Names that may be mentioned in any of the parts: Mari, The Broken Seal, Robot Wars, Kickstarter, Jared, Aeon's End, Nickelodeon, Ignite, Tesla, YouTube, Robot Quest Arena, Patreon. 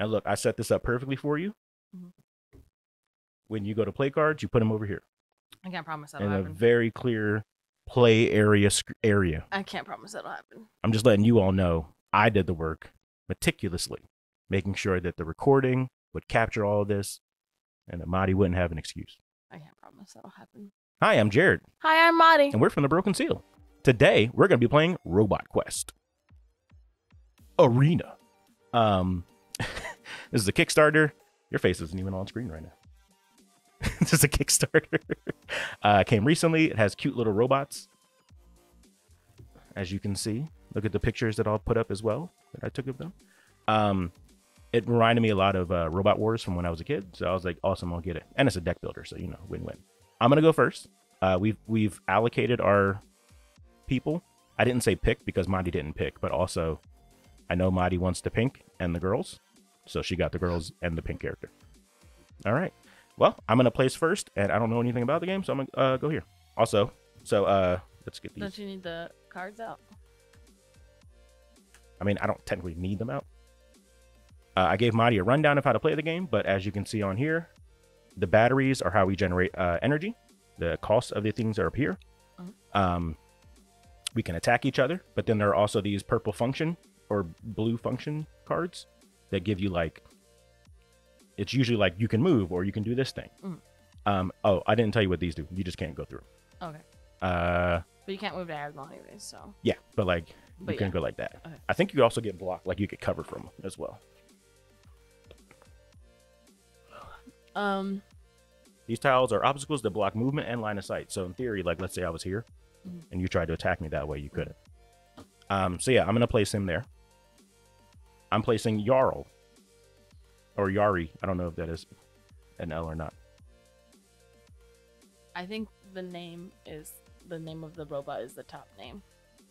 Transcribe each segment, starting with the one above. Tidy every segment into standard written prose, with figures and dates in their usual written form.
Now look, I set this up perfectly for you. Mm-hmm. When you go to play cards, you put them over here. I can't promise that'll happen. In a very clear play area. I can't promise that'll happen. I'm just letting you all know I did the work meticulously, making sure that the recording would capture all of this and that Mari wouldn't have an excuse. I can't promise that'll happen. Hi, I'm Jared. Hi, I'm Mari. And we're from The Broken Seal. Today, we're going to be playing Robot Quest Arena. This is a Kickstarter. Your face isn't even on screen right now. This is a Kickstarter. Came recently. It has cute little robots. As you can see, look at the pictures that I'll put up as well that I took of them. It reminded me a lot of Robot Wars from when I was a kid. So I was like, awesome, I'll get it. And it's a deck builder, so, you know, win-win. I'm going to go first. We've allocated our people. I didn't say pick because Mari didn't pick, but also I know Mari wants the pink and the girls. So she got the girls and the pink character. All right. Well, I'm going to place first, and I don't know anything about the game, so I'm going to go here. Also, so let's get these. Don't you need the cards out? I mean, I don't technically need them out. I gave Mari a rundown of how to play the game, but as you can see on here, the batteries are how we generate energy. The cost of the things are up here. Mm-hmm. We can attack each other, but then there are also these purple function or blue function cards that give you, like, it's usually like you can move or you can do this thing. Mm. Oh, I didn't tell you what these do. You just can't go through. Okay. But you can't move diagonal anyways, so. Yeah, but like you can go like that. Okay. I think you also get blocked, like you get covered from them as well. These tiles are obstacles that block movement and line of sight. So in theory, like let's say I was here, mm-hmm, and you tried to attack me that way, you couldn't. So yeah, I'm gonna place him there. I'm placing Jarl. Or Yari. I don't know if that is an L or not. I think the name is the name of the robot is the top name.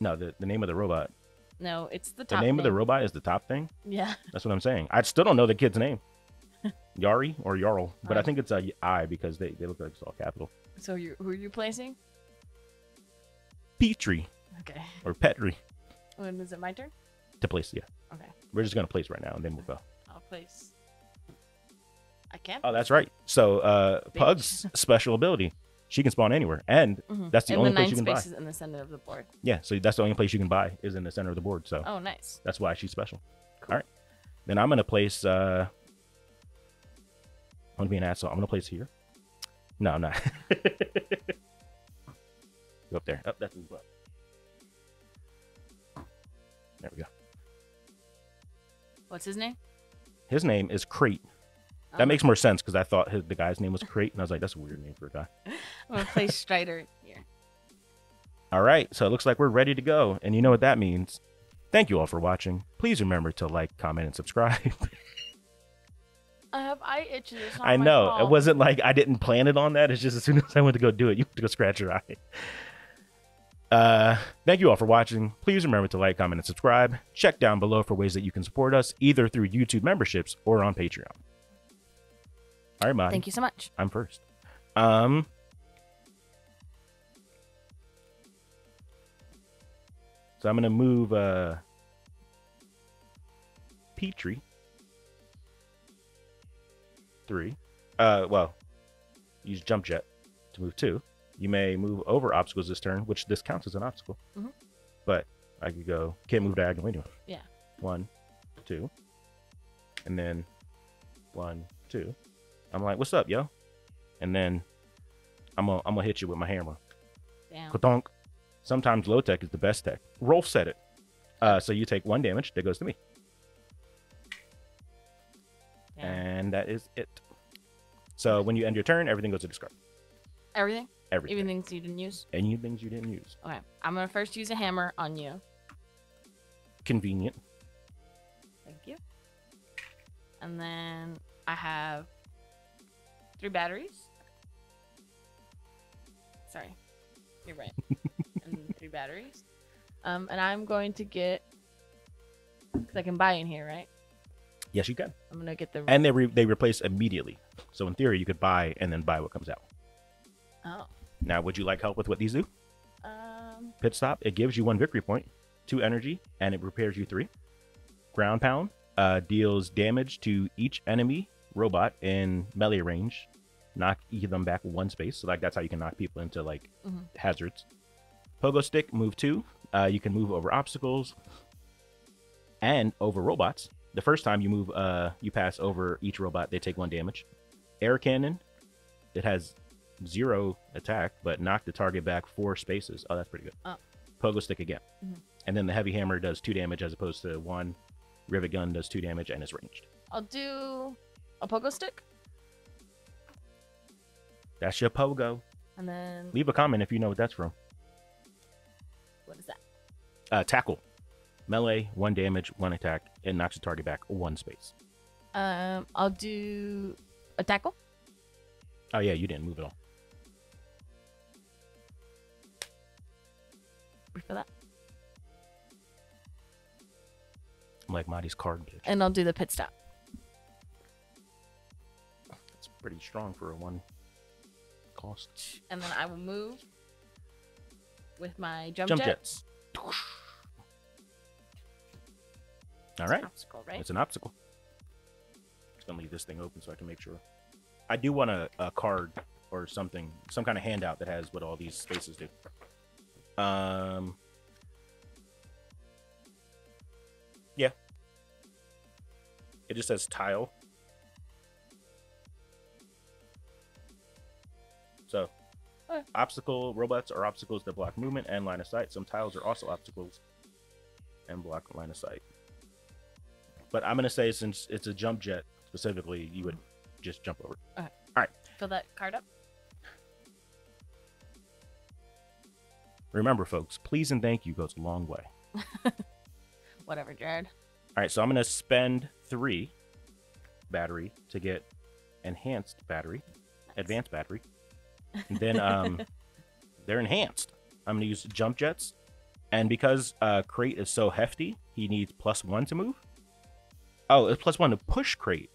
No, the name of the robot. No, it's the top. The name of the robot is the top thing? Yeah. That's what I'm saying. I still don't know the kid's name. Yari or Jarl. But I think it's a I because they look like it's all capital. So who are you placing? Petrie. Okay. Or Petrie. When is it my turn? To place, yeah. Okay. We're just going to place right now and then we'll go. I'll place. I can't. Oh, that's right. So Pug's special ability. She can spawn anywhere. And mm-hmm, that's the only place you can buy. And the 9 spaces in the center of the board. Yeah, so that's the only place you can buy is in the center of the board. So. Oh, nice. That's why she's special. Cool. All right. Then I'm going to place... I'm going to be an asshole. I'm going to place here. No, I'm not. Go up there. Oh, that's his butt. There we go. What's his name? His name is Crate. That makes more sense because I thought the guy's name was Crate, and I was like, that's a weird name for a guy. I'm going to play Strider here. All right, so it looks like we're ready to go, and you know what that means. Thank you all for watching. Please remember to like, comment, and subscribe. I have eye itches. I know. Fault. It wasn't like I didn't plan it on that. It's just as soon as I went to go do it, you have to go scratch your eye. Thank you all for watching. Please remember to like, comment, and subscribe. Check down below for ways that you can support us, either through YouTube memberships or on Patreon. All right, Mari. Thank you so much. I'm first. So I'm going to move Petrie 3. Well, use Jump Jet to move 2. You may move over obstacles this turn, which this counts as an obstacle. Mm-hmm. But I could go, can't move diagonally anyway. Yeah. 1, 2. And then 1, 2. I'm like, what's up, yo? And then I'm gonna hit you with my hammer. Damn. Ka-donk. Sometimes low tech is the best tech. Rolf said it. So you take 1 damage, that goes to me. Damn. And that is it. So when you end your turn, everything goes to discard. Everything? Everything. Even things you didn't use? Any things you didn't use. Okay. I'm going to first use a hammer on you. Convenient. Thank you. And then I have 3 batteries. Sorry. You're right. And 3 batteries. And I'm going to get... Because I can buy in here, right? Yes, you can. I'm going to get the... And they replace immediately. So in theory, you could buy and then buy what comes out. Oh. Now, would you like help with what these do? Pit Stop. It gives you 1 victory point, 2 energy, and it repairs you 3. Ground Pound. deals damage to each enemy robot in melee range, knock each of them back one space. So like that's how you can knock people into like hazards. Pogo stick, move 2. You can move over obstacles and over robots. The first time you move, you pass over each robot, they take 1 damage. Air cannon, it has 0 attack, but knock the target back 4 spaces. Oh, that's pretty good. Oh. Pogo stick again. And then the heavy hammer does 2 damage as opposed to 1. Rivet gun does 2 damage and is ranged. I'll do a pogo stick. That's your pogo. And then leave a comment if you know what that's from. What is that? Tackle. Melee, 1 damage, 1 attack. It knocks the target back 1 space. I'll do a tackle. Oh yeah, you didn't move at all. For that. I'm like Marty's card bitch. And I'll do the pit stop. That's pretty strong for a 1 cost. And then I will move with my jump jets. All right. It's an obstacle, right? It's an obstacle. I'm just gonna leave this thing open so I can make sure. I do want a card or something, some kind of handout that has what all these spaces do. Yeah. It just says tile. So, obstacle robots are obstacles that block movement and line of sight. Some tiles are also obstacles and block line of sight. But I'm going to say since it's a jump jet specifically, you would just jump over. Okay. All right. Fill that card up. Remember, folks, please and thank you goes a long way. Whatever, Jared. All right, so I'm going to spend 3 battery to get enhanced battery, nice. Advanced battery. And then they're enhanced. I'm going to use jump jets. And because crate is so hefty, he needs +1 to move. Oh, it's +1 to push crate.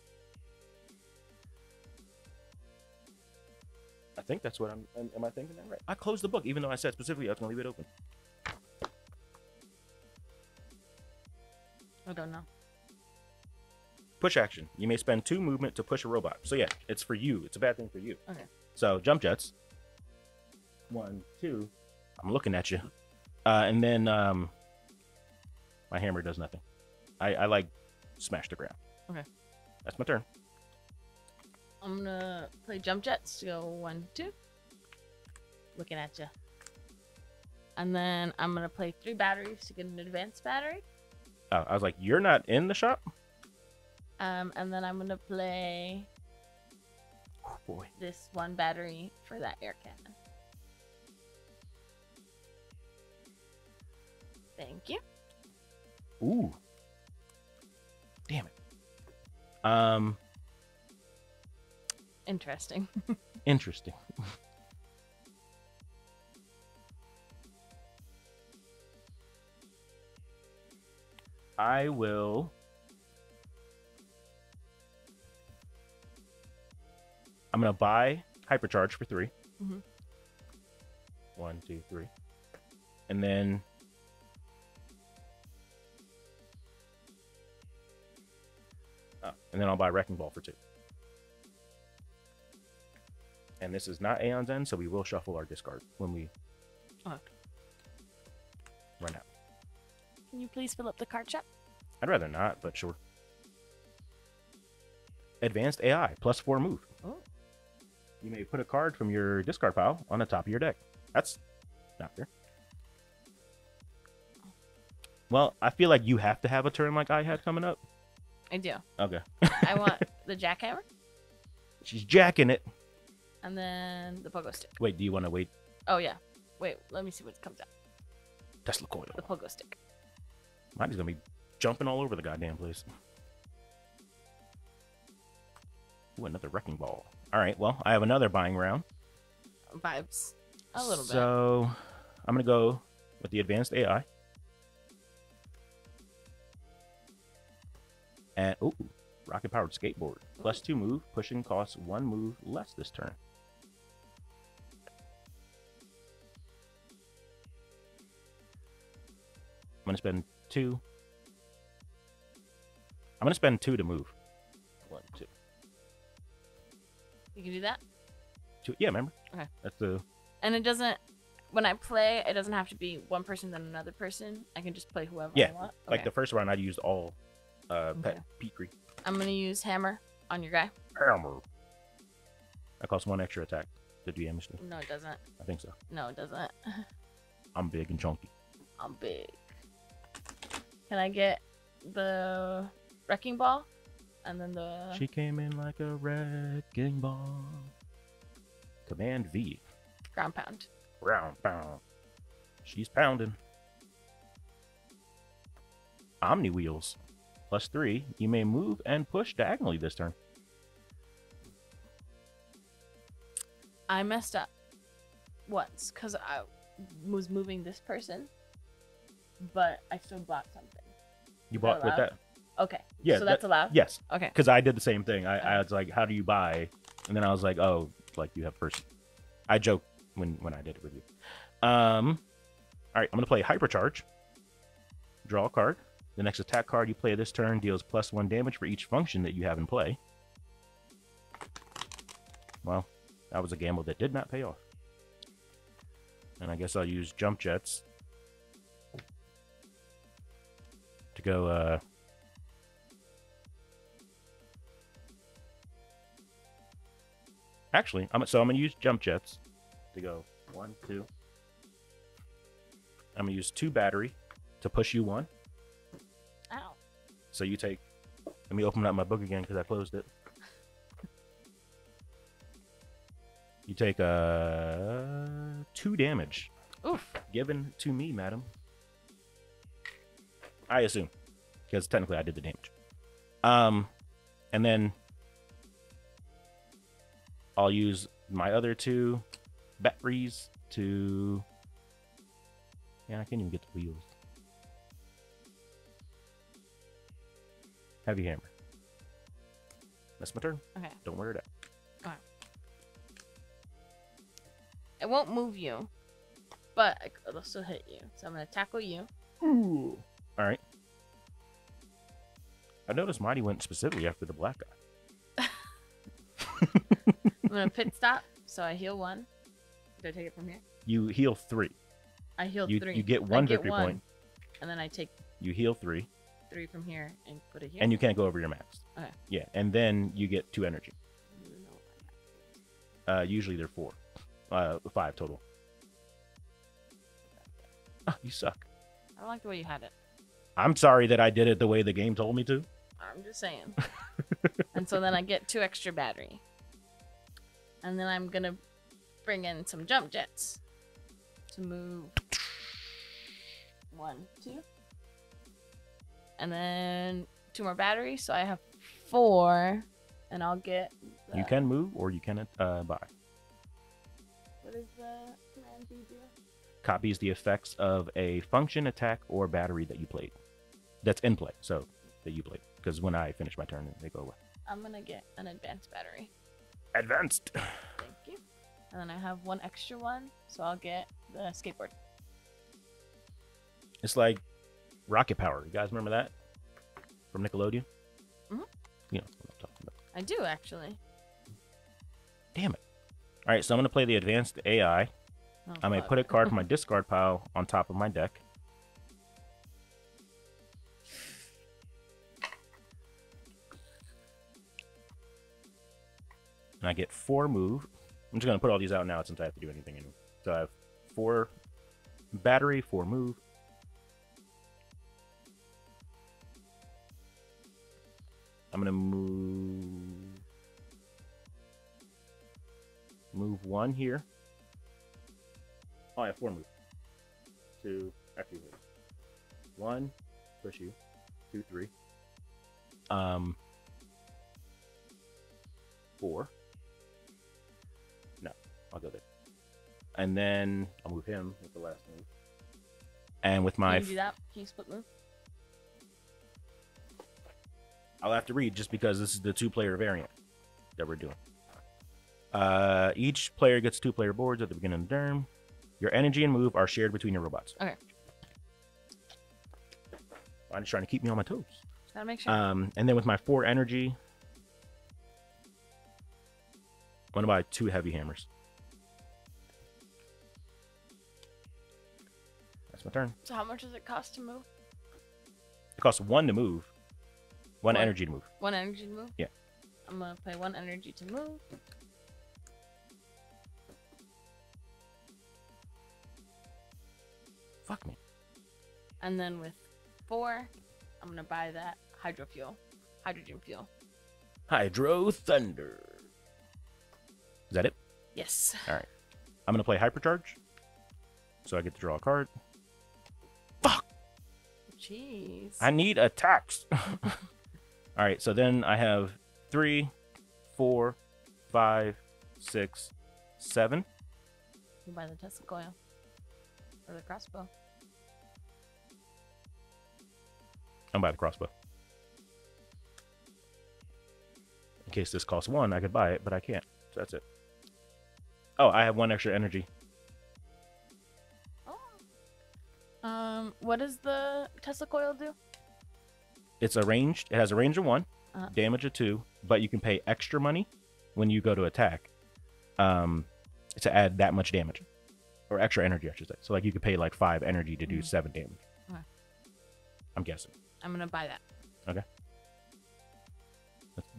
I think that's what I'm... Am I thinking that right? I closed the book, even though I said specifically I was going to leave it open. I don't know. Push action. You may spend 2 movement to push a robot. So yeah, it's for you. It's a bad thing for you. Okay. So jump jets. 1, 2. I'm looking at you. And then my hammer does nothing. I like... smash the ground. Okay. That's my turn. I'm gonna play jump jets to go 1, 2. Looking at you. And then I'm gonna play 3 batteries to get an advanced battery. Oh, I was like, you're not in the shop? And then I'm gonna play this 1 battery for that air cannon. Thank you. Ooh. Damn it. Interesting. Interesting. I will. I'm going to buy hypercharge for 3. 1, 2, 3. And then. And then I'll buy Wrecking Ball for 2. And this is not Aeon's End, so we will shuffle our discard when we run out. Can you please fill up the card shop? I'd rather not, but sure. Advanced AI, +4 move. Oh. You may put a card from your discard pile on the top of your deck. That's not fair. Well, I feel like you have to have a turn like I had coming up. I do. Okay. I want the jackhammer. She's jacking it. And then the pogo stick. Wait, do you want to wait? Oh, yeah. Wait, let me see what comes out. Tesla coil. The pogo stick. Mine's going to be jumping all over the goddamn place. Ooh, another wrecking ball. All right, well, I have another buying round. Vibes. A little bit. So I'm going to go with the advanced AI. And oh, rocket powered skateboard. +2 move. Pushing costs 1 move less this turn. I'm gonna spend 2. I'm gonna spend 2 to move. 1, 2. You can do that? 2, yeah, remember? Okay. That's the... And it doesn't... When I play, it doesn't have to be one person then another person. I can just play whoever I want. Yeah, like the first round, I used all Petri. I'm gonna use hammer on your guy. Hammer. That costs 1 extra attack to do damage to. No, it doesn't. I think so. No, it doesn't. I'm big and chunky. I'm big. Can I get the wrecking ball? And then the... She came in like a wrecking ball. Command V. Ground pound. Ground pound. She's pounding. Omni wheels. +3. You may move and push diagonally this turn. I messed up once because I was moving this person, but I still blocked something. You blocked with that? Okay. Yeah. So that's allowed? Yes. Okay. Because I did the same thing. I was like, how do you buy? And then I was like, oh, like you have person. I joked when I did it with you. All right. I'm going to play Hypercharge. Draw a card. The next attack card you play this turn deals +1 damage for each function that you have in play. Well, that was a gamble that did not pay off. And I guess I'll use Jump Jets to go... Actually, I'm going to use Jump Jets to go 1, 2. I'm going to use 2 battery to push you 1. Ow. So you take... Let me open up my book again because I closed it. You take 2 damage. Oof. Given to me, madam. I assume. Because technically I did the damage. And then... I'll use my other 2 batteries to... Yeah, I can't even get the wheels. Heavy hammer. That's my turn. Okay. Don't wear it out. Alright. It won't move you, but it'll still hit you. So I'm going to tackle you. Ooh. Alright. I noticed Mari went specifically after the black guy. I'm gonna pit stop, so I heal 1. Did I take it from here? You heal 3. I heal 3. You get 1 victory point. And then I take... You heal 3. 3 from here and put it here. And you can't go over your max. Okay. Yeah, and then you get 2 energy. Usually they're 4. 5 total. Oh, you suck. I don't like the way you had it. I'm sorry that I did it the way the game told me to. I'm just saying. And so then I get 2 extra battery. And then I'm going to bring in some jump jets to move 1, 2. And then 2 more batteries. So I have 4 and I'll get... The... You can move or you can buy. What is the command you do? Copies the effects of a function, attack, or battery that you played. That's in play. So that you played. Because when I finish my turn, they go away. I'm going to get an advanced battery. Advanced. Thank you. And then I have 1 extra one, so I'll get the skateboard. It's like Rocket Power. You guys remember that from Nickelodeon? Mm-hmm. You know what I'm talking about. I do actually. Damn it! All right, so I'm gonna play the advanced AI. Oh, I may put a card from my discard pile on top of my deck. And I get 4 move. I'm just going to put all these out now since I have to do anything anyway. So I have 4 battery, 4 move. I'm going to move 1 here. Oh, I have 4 move. 2, actually, wait. 1, push you. 2, 3. 4. I'll go there. And then I'll move him with the last move. And with my... Can you do that? Can you split move? I'll have to read just because this is the 2-player variant that we're doing. Each player gets 2-player boards at the beginning of the turn. Your energy and move are shared between your robots. Okay. I'm just trying to keep me on my toes. Gotta make sure. And then with my 4 energy, I'm gonna buy 2 heavy hammers. That's my turn. So how much does it cost to move? It costs 1 to move. One energy to move. 1 energy to move? Yeah. I'm gonna play 1 energy to move. Fuck me. And then with 4, I'm gonna buy that hydro fuel. Hydrogen fuel. Hydro Thunder. Is that it? Yes. All right. I'm going to play Hypercharge. So I get to draw a card. Fuck! Jeez. I need attacks. All right. So then I have 3, 4, 5, 6, 7. You buy the Tesla coil or the crossbow. I'm buy the crossbow. In case this costs 1, I could buy it, but I can't. So that's it. Oh, I have 1 extra energy. Oh. What does the Tesla coil do? It's a range. It has a range of 1, damage of 2, but you can pay extra money when you go to attack to add that much damage, or extra energy, I should say. So like you could pay like 5 energy to do 7 damage. Okay. I'm guessing. I'm gonna buy that. Okay.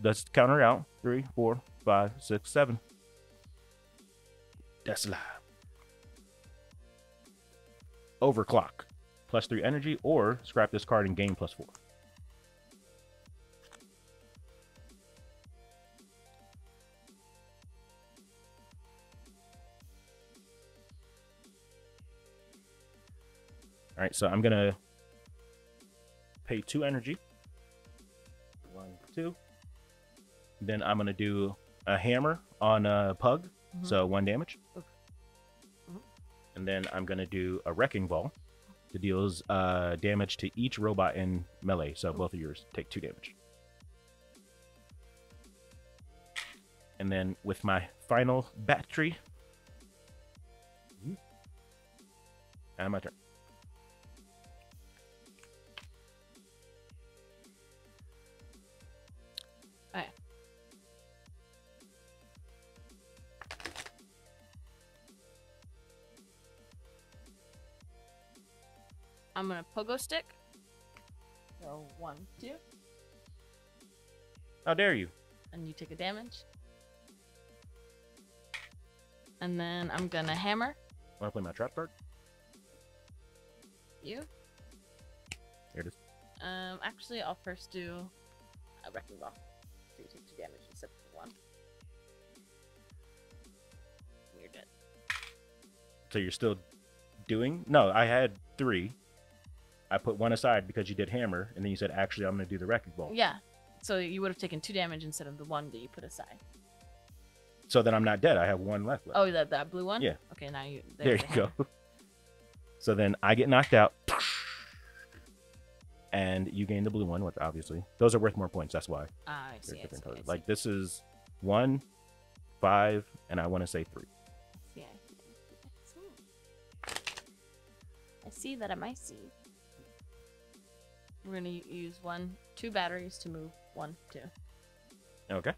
Let's counter it out. 3, 4, 5, 6, 7. Tesla. Overclock. +3 energy, or scrap this card and gain +4. All right, so I'm going to pay 2 energy. 1, 2. Then I'm going to do a hammer on a pug. So 1 damage. And then I'm going to do a wrecking ball that deals damage to each robot in melee. So both of yours take 2 damage. And then with my final battery, and my turn. I'm gonna pogo stick. So 1, 2. How dare you? And you take a damage. And then I'm gonna hammer. Wanna play my trap card? You? There it is. Actually, I'll first do a wrecking ball. So you take 2 damage instead of 1. And you're dead. So you're still doing? No, I had 3. I put 1 aside because you did hammer, and then you said, actually, I'm going to do the wrecking ball. Yeah. So you would have taken 2 damage instead of the 1 that you put aside. So then I'm not dead. I have 1 left. Oh, that blue one? Yeah. Okay, now you... There you go. So then I get knocked out, and you gain the blue one, which obviously... Those are worth more points. That's why. Ah, I see. Different colors. Like, this is 1, 5, and I want to say 3. Yeah. I see that. I might see. We're gonna use 2 batteries to move 1, 2. Okay.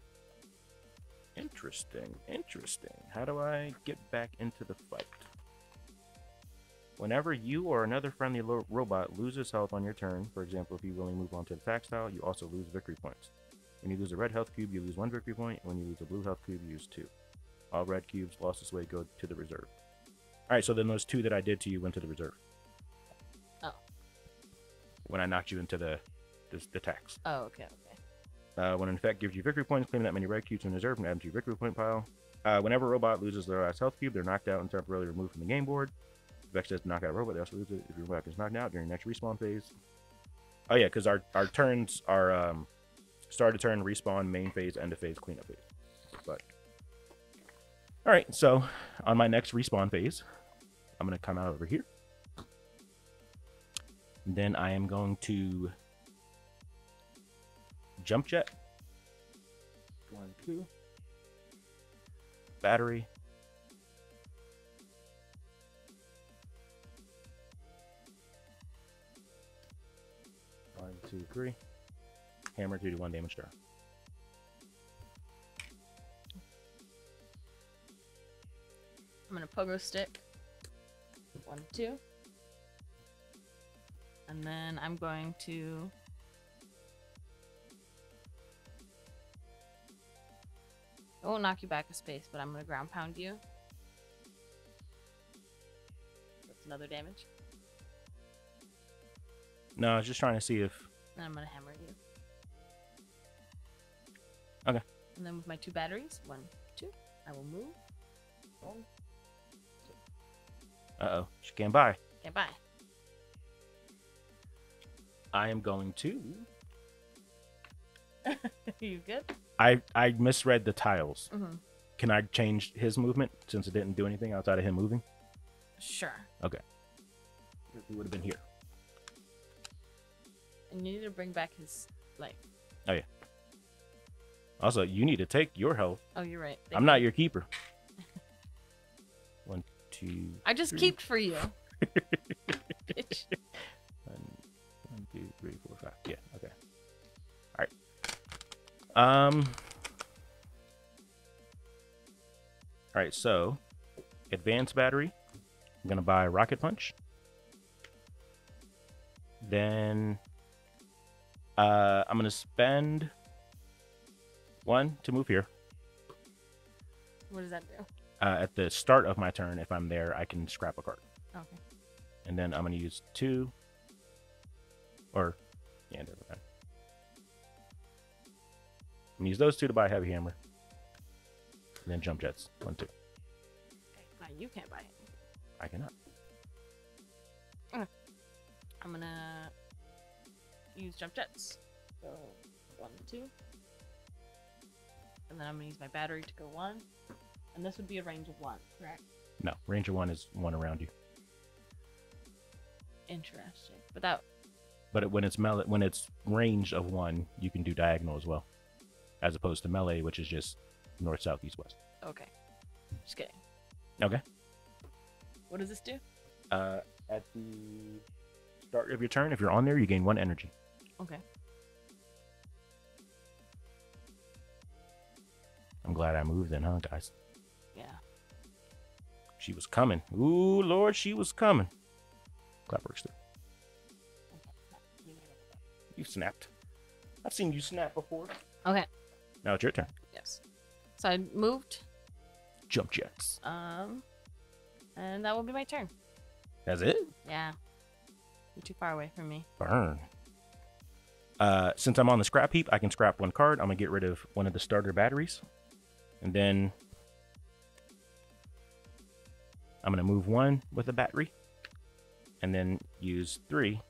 Interesting, interesting. How do I get back into the fight? Whenever you or another friendly robot loses health on your turn, for example, if you willingly move on to the attack style, you also lose victory points. When you lose a red health cube, you lose 1 victory point, and when you lose a blue health cube, you lose 2. All red cubes lost this way go to the reserve. All right, so then those 2 that I did to you went to the reserve. When I knocked you into the tax. Oh, okay, okay. When an effect gives you victory points, claim that many red cubes in reserve and add them to your victory point pile. Whenever a robot loses their last health cube, they're knocked out and temporarily removed from the game board. If the effect says knock out a robot, they also lose it. If your robot is knocked out during the next respawn phase. Oh, yeah, because our turns are start to turn, respawn, main phase, end of phase, cleanup phase. But all right, so on my next respawn phase, I'm going to come out over here. Then I am going to jump jet. 1, 2. Battery. One, two, three. hammer to do 1 damage to her. I'm gonna pogo stick. 1, 2. And then I'm going to I won't knock you back a space, but I'm gonna ground pound you. That's another damage. No, I was just trying to see if. And I'm gonna hammer you. Okay. And then with my 2 batteries, 1, 2, I will move. 1, 2. Uh oh, she can't buy. Can't buy. I am going to. You good? I misread the tiles. Mm-hmm. Can I change his movement since it didn't do anything outside of him moving? Sure. Okay. He would have been here. And you need to bring back his life. Oh yeah. Also, you need to take your health. Oh, you're right. Thank I'm you. Not your keeper. 1, 2. I just keeped for you. 1, 2, 3, 4, 5. Yeah. Okay. All right. All right. So, advanced battery. I'm gonna buy rocket punch. Then. I'm going to spend 1 to move here. What does that do? At the start of my turn, if I'm there, I can scrap a card. Okay. And then I'm going to use 2. Or, yeah, never mind. I'm going to use those 2 to buy a heavy hammer. And then jump jets. 1, 2. Okay. You can't buy it. I cannot. I'm going to use jump jets. Go 1, 2. And then I'm gonna use my battery to go 1. And this would be a range of 1, correct? No, range of 1 is 1 around you. Interesting. But that But when it's melee, when it's range of 1, you can do diagonal as well. As opposed to melee, which is just north, south, east, west. Okay. Just kidding. Okay. What does this do? At the start of your turn, if you're on there, you gain 1 energy. Okay. I'm glad I moved then, huh, guys? Yeah. She was coming. Ooh, Lord, she was coming. Clapworks through. Okay. You snapped. I've seen you snap before. Okay. Now it's your turn. Yes. So I moved. Jump jets. And that will be my turn. That's it? Yeah. You're too far away from me. Burn. Since I'm on the scrap heap, I can scrap 1 card. I'm going to get rid of 1 of the starter batteries. And then I'm going to move 1 with a battery. And then use 3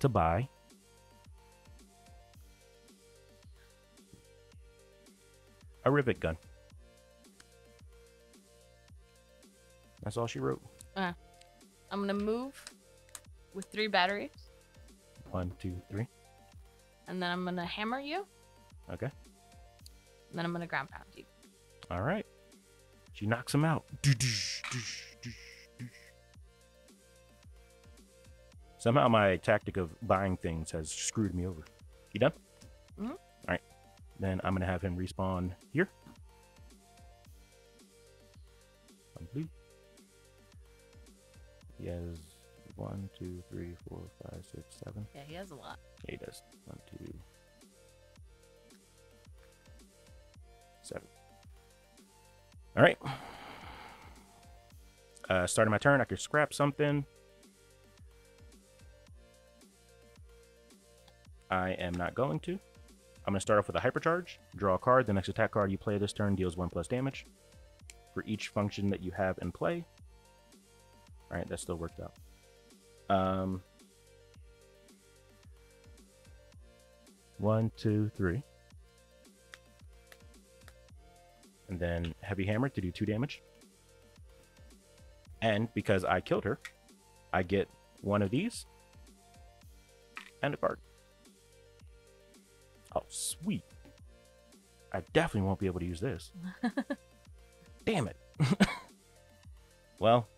to buy. A rivet gun. That's all she wrote. Uh-huh. I'm going to move with 3 batteries. 1, 2, 3. And then I'm going to hammer you. Okay. And then I'm going to ground pound you. All right. She knocks him out. Somehow my tactic of buying things has screwed me over. You done? Mm-hmm. All right. Then I'm going to have him respawn here. On blue. He has 1, 2, 3, 4, 5, 6, 7. Yeah, he has a lot. Yeah, he does. 1, 2, 7. All right. Starting my turn, I could scrap something. I am not going to. I'm going to start off with a hypercharge. Draw a card. The next attack card you play this turn deals 1+ damage for each function that you have in play. All right, that still worked out. One, 2, 3. And then heavy hammer to do 2 damage. And because I killed her, I get 1 of these and a card. Oh, sweet. I definitely won't be able to use this. Damn it. Well,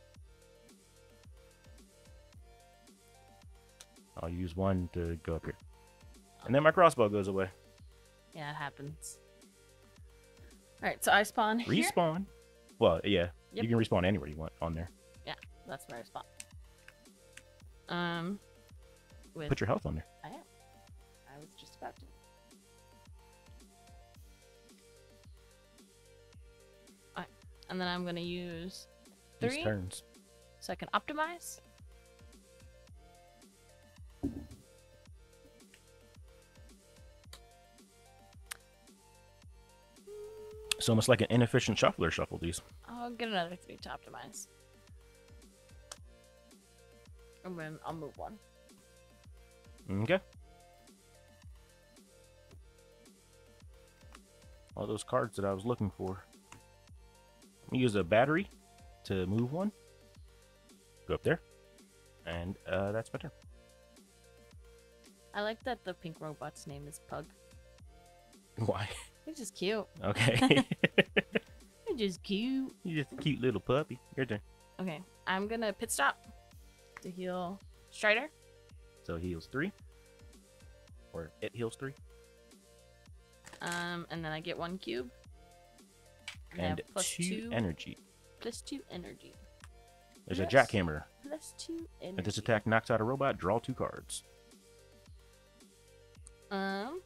I'll use 1 to go up here. And then my crossbow goes away. Yeah, it happens. All right, so I spawn here. Respawn. Well, yeah. Yep. You can respawn anywhere you want on there. Yeah, that's where I spawn. Put your health on there. I am. I was just about to. All right, and then I'm going to use three. These turns. So I can optimize. It's almost like an inefficient shuffler shuffle these. I'll get another three to optimize. And then I'll move one. Okay. All those cards that I was looking for. I'm gonna use a battery to move one. Go up there. And that's my turn. I like that the pink robot's name is Pug. Why? He's just cute. Okay. He's just cute. He's just a cute little puppy. Your turn. Okay. I'm going to pit stop to heal Strider. So he heals three. Or it heals three. And then I get one cube. And plus two energy. Plus two energy. There's a jackhammer. Plus two energy. If this attack knocks out a robot, draw two cards. And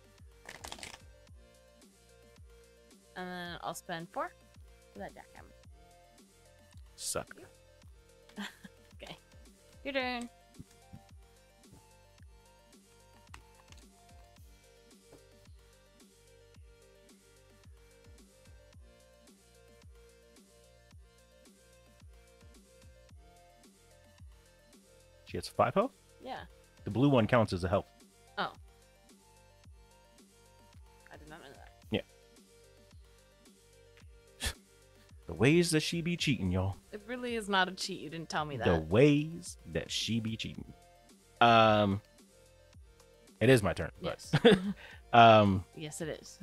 then I'll spend four for that jackhammer. Sucker. Okay. Your turn. She gets 5 health? Yeah. The blue one counts as a health. Oh. I did not know that. The ways that she be cheating, y'all. It really is not a cheat. You didn't tell me that. The ways that she be cheating. It is my turn. Yes. But, yes, it is.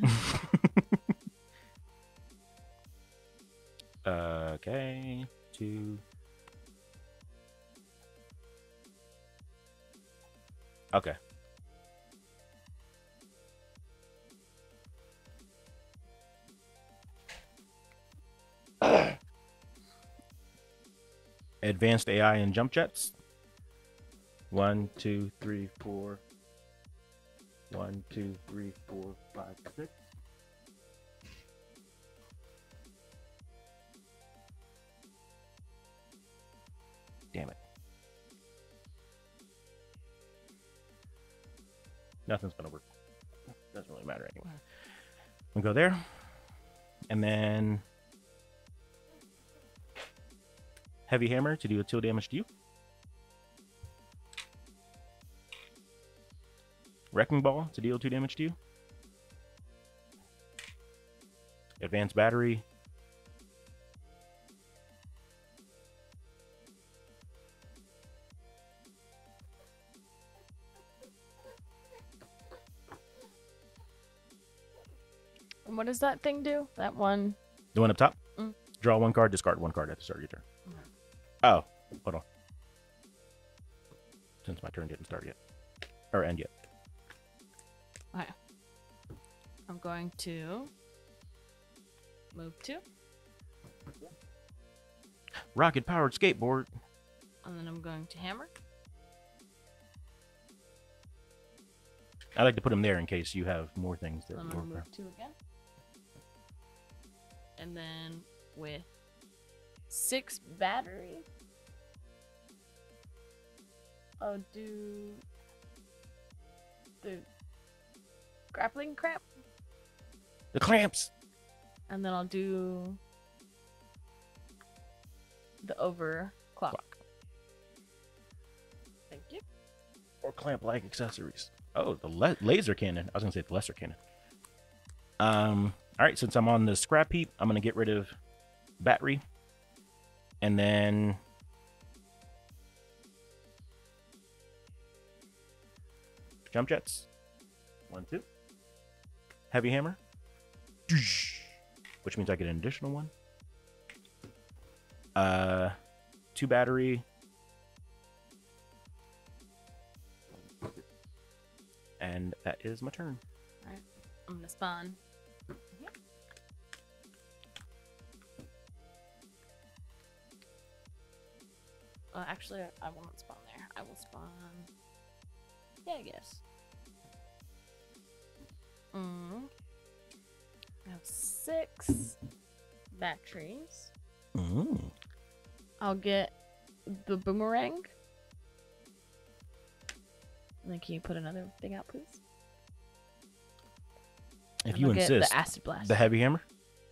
Okay. Two. Okay. Advanced AI and jump jets. 1, 2, 3, 4. 1, 2, 3, 4, 5, 6. Damn it. Nothing's gonna work. Doesn't really matter anyway. We'll go there. And then heavy hammer to do a 2 damage to you. Wrecking ball to deal 2 damage to you. Advanced battery. And what does that thing do? That one? The one up top? Mm. Draw 1 card, discard 1 card at the start of your turn. Oh, hold on. Since my turn didn't start yet. Or end yet. All right. I'm going to move to rocket powered skateboard. And then I'm going to hammer. I like to put them there in case you have more things that I'm going to move to again. And then with 6 battery. I'll do the grappling cramp. The clamps. And then I'll do the overclock. Thank you. Or clamp-like accessories. Oh, the laser cannon. I was gonna say the lesser cannon. All right. Since I'm on the scrap heap, I'm gonna get rid of battery. And then jump jets. 1, 2. Heavy hammer. Which means I get an additional one. 2 battery. And that that is my turn. All right, I'm gonna spawn. Actually, I won't spawn there. I will spawn. Yeah, I guess. I have 6 batteries. I'll get the boomerang. And then can you put another thing out, please? If you insist. The acid blaster. The heavy hammer?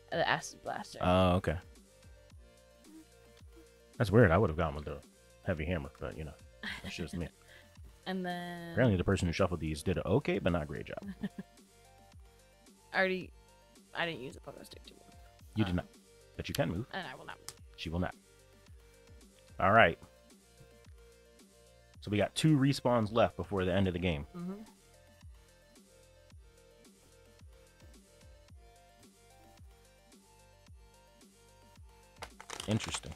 The acid blaster. Oh, okay. That's weird. I would have gone with the heavy hammer, but you know, that's just me. And then apparently the person who shuffled these did an okay, but not great job. I didn't use a pogo stick to move. You did not, but you can move. And I will not move. She will not. All right. So we got 2 respawns left before the end of the game. Interesting.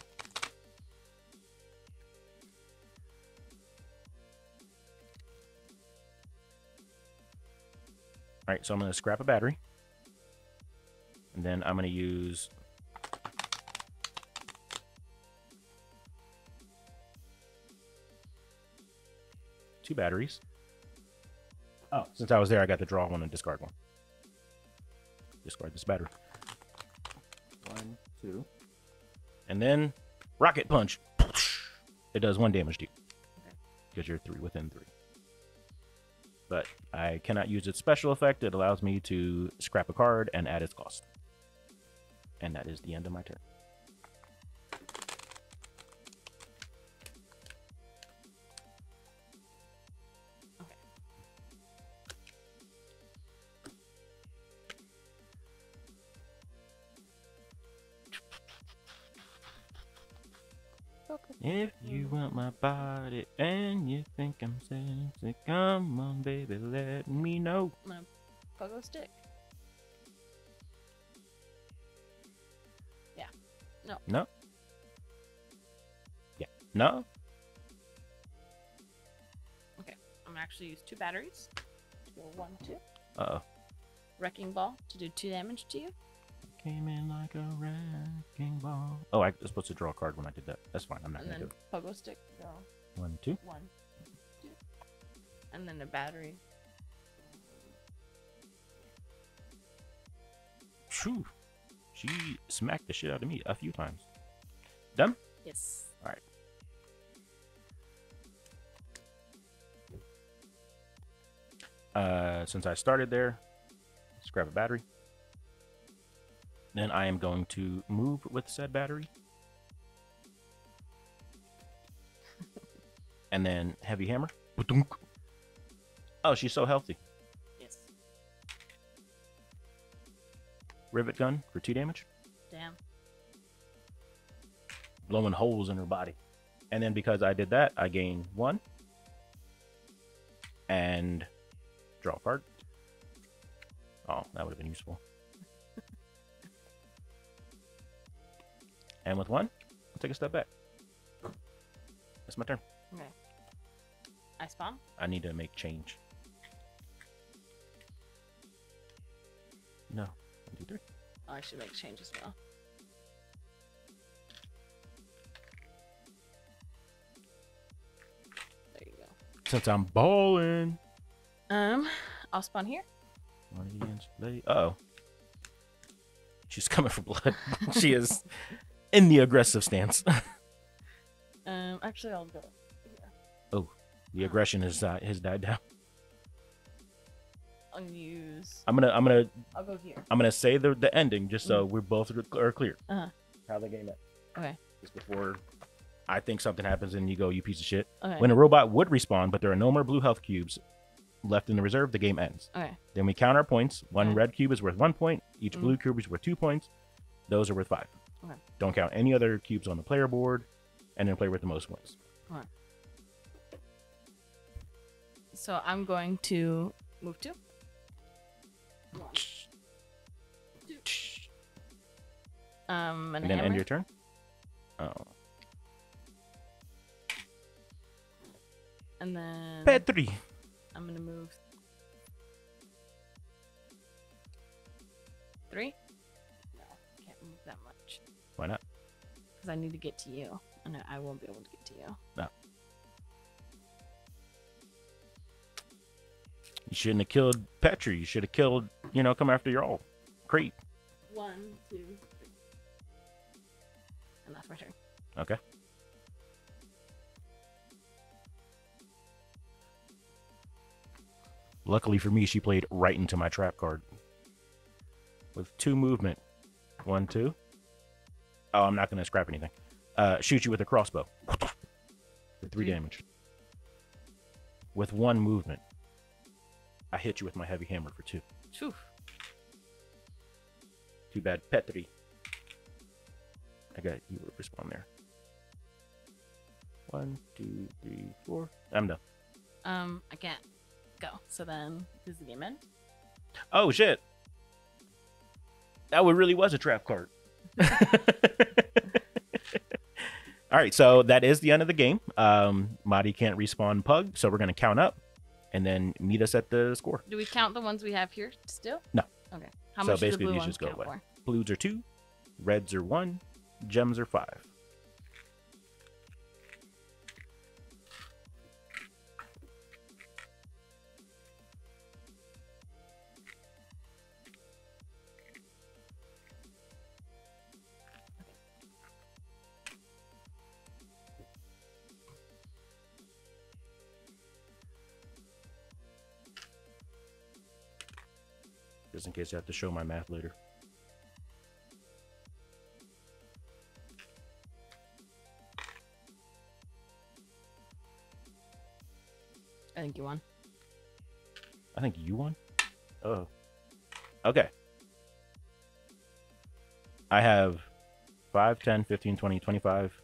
All right, so I'm going to scrap a battery, and then I'm going to use two batteries. Oh, since I was there, I got to draw one and discard one. Discard this battery. 1, 2. And then rocket punch. It does 1 damage to you because you're 3 within 3. But I cannot use its special effect. It allows me to scrap a card and add its cost. And that is the end of my turn. Okay. If you want my body and you think I'm saying sick, come on baby, let me know. I'm gonna pogo stick. Yeah. No. No. Yeah. No. Okay. I'm gonna actually use 2 batteries to go 1, 2. Uh-oh. Wrecking ball to do 2 damage to you. Came in like a wrecking ball. Oh, I was supposed to draw a card when I did that. That's fine. I'm not going to do it. Pogo stick. Go. 1, 2. 1, 2. And then the battery. Phew. She smacked the shit out of me a few times. Done? Yes. All right. Since I started there, let's grab a battery. Then I am going to move with said battery. And then heavy hammer. Oh, she's so healthy. Yes. Rivet gun for 2 damage. Damn. Blowing holes in her body. And then because I did that, I gain 1. And draw a card. Oh, that would have been useful. And with 1, I'll take a step back. That's my turn. Okay. I spawn? I need to make change. No. 1, 2, 3. Oh, I should make change as well. There you go. Since I'm balling. I'll spawn here. Uh-oh. She's coming for blood. She is... in the aggressive stance. Actually, I'll go. Yeah. Oh, the aggression has died down. I'm gonna use. I'll go here. I'm gonna say the ending just so we're both are clear. How the game ends. Okay. Just before, I think something happens and you go, you piece of shit. Okay. When a robot would respawn, but there are no more blue health cubes left in the reserve, the game ends. Okay. Then we count our points. One red cube is worth 1 point. Each blue cube is worth 2 points. Those are worth 5. Okay. Don't count any other cubes on the player board, and then play with the most ones. All right. So I'm going to move to 1, 2. And then hammer. End your turn. Oh. And then Petri. I'm gonna move 3? No, I can't move that much. Why not? Because I need to get to you, and I won't be able to get to you. No. You shouldn't have killed Petra. You should have killed, you know, come after your old creep. 1, 2, 3. And that's my turn. Okay. Luckily for me, she played right into my trap card. With 2 movement. 1, 2. Oh, I'm not going to scrap anything. Shoot you with a crossbow. For 3 damage. With 1 movement. I hit you with my heavy hammer for 2. Oof. Too bad, Petri. I got you to respawn there. 1, 2, 3, 4. I'm done. I can't go. So then, does the game end? Oh shit! That one really was a trap card. All right, so that is the end of the game. Mari can't respawn Pug, so we're gonna count up. And then meet us at the score. Do we count the ones we have here still? No. Okay. How much do the blue ones just go away. For? Blues are 2, reds are 1, gems are 5. Just in case I have to show my math later. I think you won. I think you won? Oh. Okay. I have 5, 10, 15, 20, 25,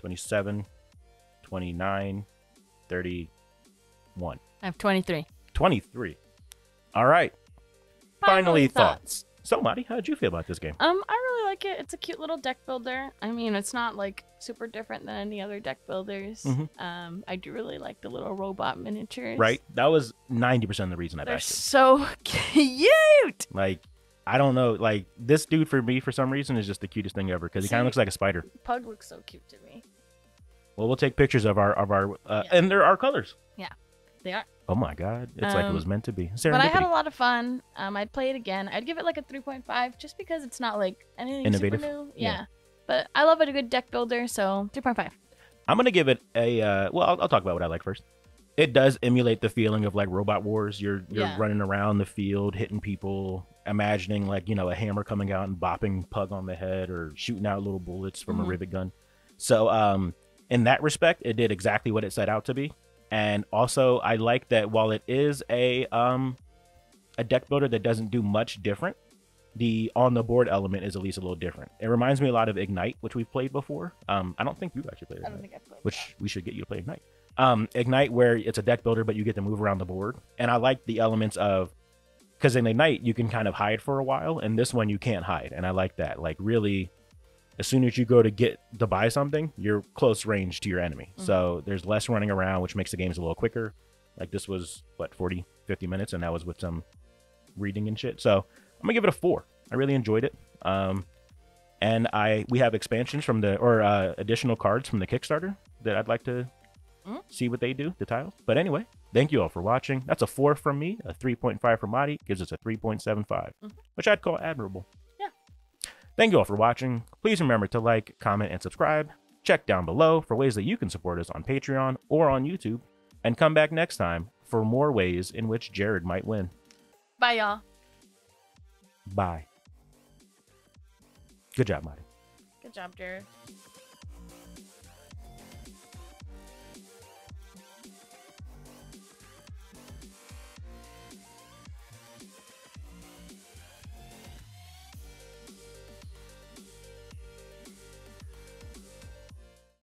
27, 29, 31. I have 23. 23. All right. Finally, thoughts. So, Mari, how did you feel about this game? I really like it. It's a cute little deck builder. I mean, it's not like super different than any other deck builders. Mm-hmm. I do really like the little robot miniatures. Right. That was 90% of the reason I backed it. So cute. Like, I don't know. Like, this dude for me, for some reason, is just the cutest thing ever because he kind of looks like a spider. Pug looks so cute to me. Well, we'll take pictures of our and there are colors. Yeah, they are. Oh my god, it's like it was meant to be. But I had a lot of fun. I'd play it again. I'd give it like a 3.5 just because it's not like anything innovative. Super new. Yeah. But I love it, a good deck builder, so 3.5. I'm going to give it a, well, I'll talk about what I like first. It does emulate the feeling of like Robot Wars. You're running around the field, hitting people, imagining like, you know, a hammer coming out and bopping Pug on the head or shooting out little bullets from a rivet gun. So in that respect, it did exactly what it set out to be. And also, I like that while it is a deck builder that doesn't do much different, the on-the-board element is at least a little different. It reminds me a lot of Ignite, which we've played before. I don't think you've actually played Ignite. I don't think I've played Which we should get you to play Ignite. Ignite, where it's a deck builder, but you get to move around the board. And I like the elements of... Because in Ignite, you can kind of hide for a while, and this one you can't hide. And I like that. Like, really... As soon as you go to get to buy something, you're close range to your enemy. Mm-hmm. So there's less running around, which makes the games a little quicker. Like this was, what, 40, 50 minutes, and that was with some reading and shit. So I'm going to give it a 4. I really enjoyed it. And we have expansions from the, or additional cards from the Kickstarter that I'd like to see what they do, the tiles. But anyway, thank you all for watching. That's a 4 from me, a 3.5 from Mari, gives us a 3.75, which I'd call admirable. Thank you all for watching. Please remember to like, comment, and subscribe. Check down below for ways that you can support us on Patreon or on YouTube. And come back next time for more ways in which Jared might win. Bye, y'all. Bye. Good job, Mari. Good job, Jared.